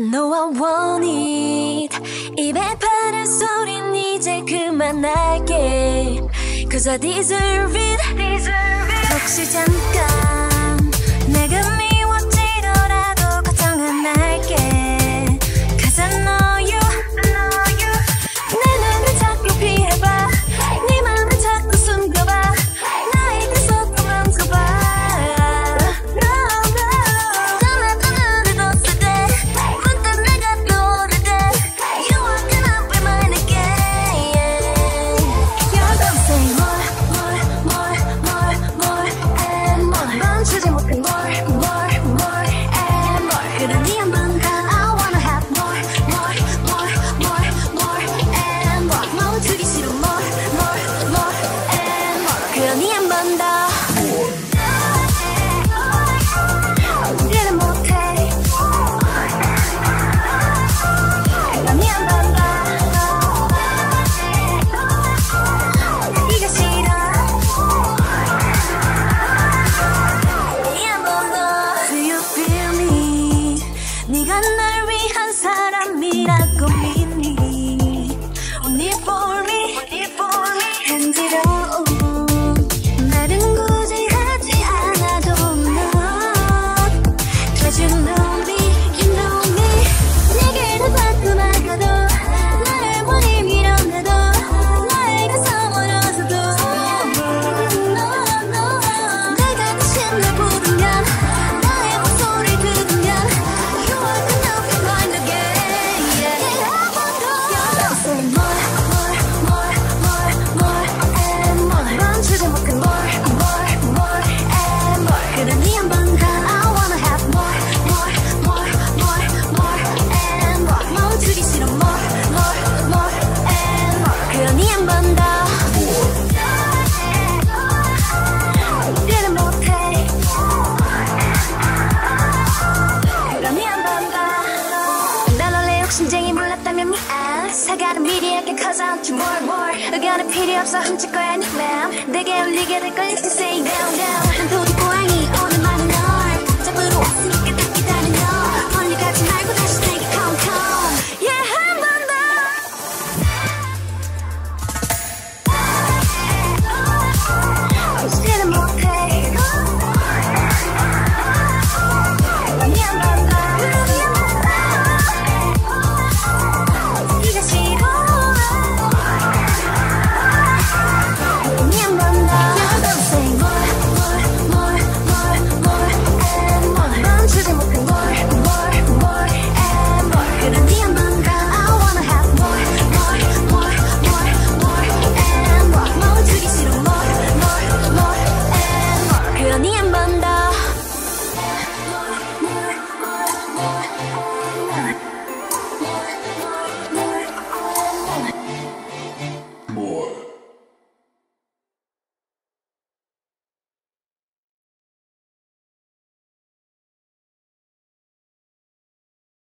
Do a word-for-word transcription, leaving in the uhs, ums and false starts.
No, I want it. 입에 바른 소린 이제 그만할게. Cause I deserve it. Deserve it. 혹시 잠깐 내가 미워지더라도 걱정 안 할게. Cause I know you. Know you. 내 눈을 자꾸 피해봐. 네 맘을 자꾸 숨겨봐. 나에게 속고 맘가봐. No, no. 떠나도 눈을 떴을 때 문득 내가 떠오를 때 You walking up in mine again. You're the same. More, more, more, more, more and more. 멈추지 못해. More, more, more and more. 그런 이 한 번. 네가 날 위한 사람이라고 믿니? Only for me, only for me. 간지러워. 나는 굳이 하지 않아도 넌 Cause you know me, you know me. 내게로 자꾸 나가도 나를 보니 밀어내도 나에게 서물어져도 No, no. 내가 대신 널 부르면 나의 목소리를 들으면 심장이 몰랐다면 미안 사과는 미리 할게 cause I want you more more 의견은 필요 없어 훔칠 거야 네 맘 내게 울리게 될걸 It's the same down down 난 도둑